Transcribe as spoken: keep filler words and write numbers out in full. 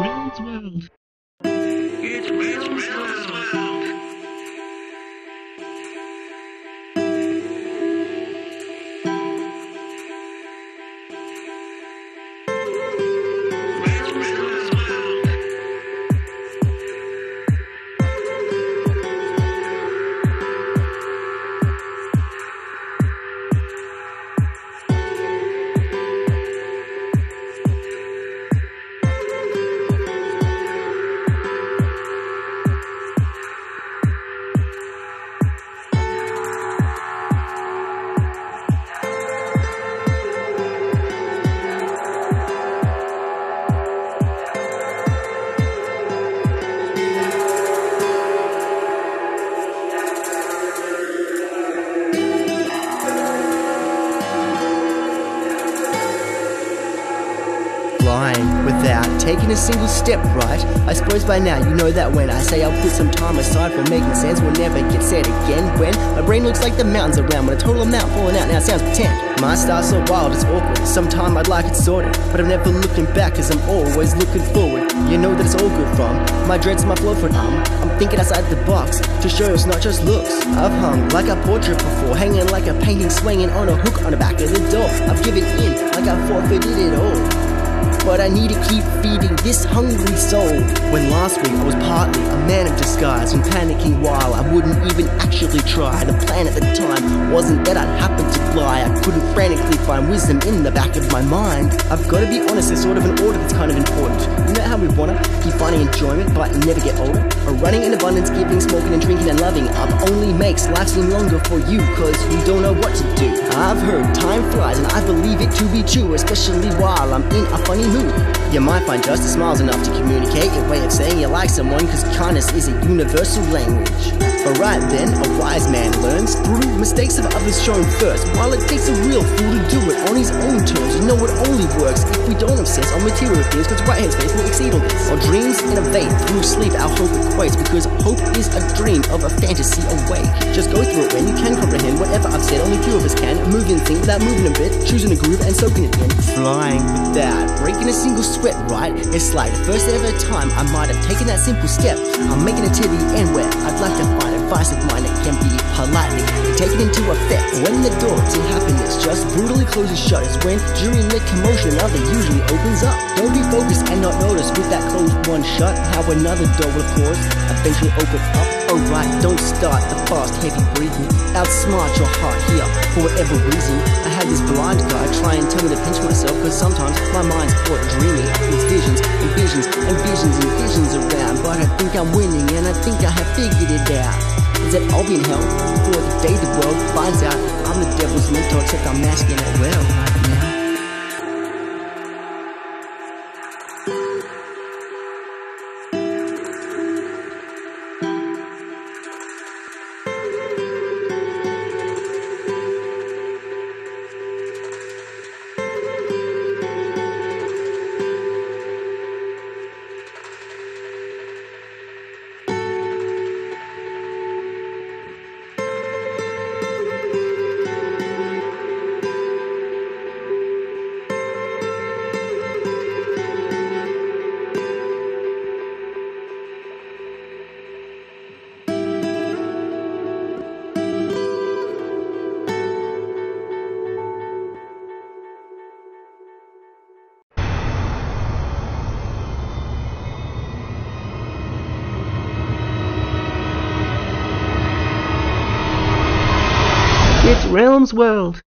Realms World. It's Realms World. Without taking a single step, right? I suppose by now you know that when I say I'll put some time aside for making sense, will never get said again. When my brain looks like the mountains around, when a total amount falling out now sounds pretend. My style's so wild, it's awkward. Sometime I'd like it sorted, but I'm never looking back, cause I'm always looking forward. You know that it's all good from my dreads, my flow for um I'm thinking outside the box to show it's not just looks. I've hung like a portrait before, hanging like a painting, swinging on a hook on the back of the door. I've given in like I forfeited it all, but I need to keep feeding this hungry soul. When last week I was partly a man of disguise, and panicking while I wouldn't even actually try. The plan at the time wasn't that I'd happen to fly. I couldn't frantically find wisdom in the back of my mind. I've got to be honest, there's sort of an order that's kind of important. You know how we wanna keep finding enjoyment but never get older, or running in abundance, giving, smoking and drinking and loving up only makes life seem longer for you, cause you don't know what to do. I've heard time flies and I believe it to be true, especially while I'm in a funny mood. You might find just the smiles enough to communicate your way of saying you like someone, cause kindness is a universal language. Alright then, a wise man learns through mistakes of others shown first, while it takes a real fool to do it on his own terms. You know it only works if we don't obsess on material things, cause right hand space will exceed all this. Our dreams innovate through sleep, our hope equates, because hope is a dream of a fantasy awake. Just go through it when you can comprehend whatever I've said, only few of us can. Moving things without moving a bit, choosing a groove and soaking it in. Flying without breaking a single sweat, right? It's like the first ever time I might have taken that simple step. I'm making it to the end where I'd like to find advice of mine that can be politely taken into effect. When the door to happiness just brutally closes shut is when, during the commotion, another usually opens up. Don't be focused and not notice with that closed one shut how another door will, of course, eventually open up. Alright, don't start the fast heavy breathing, outsmart your heart here for whatever reason. I had this blind guy try and tell me to pinch myself, cause sometimes my mind's dreaming with visions and visions and visions and visions around. But I think I'm winning and I think I have figured it out, is that I'll be in hell before the day the world finds out I'm the devil's mentor, except I'm masking it well right now. Realms World.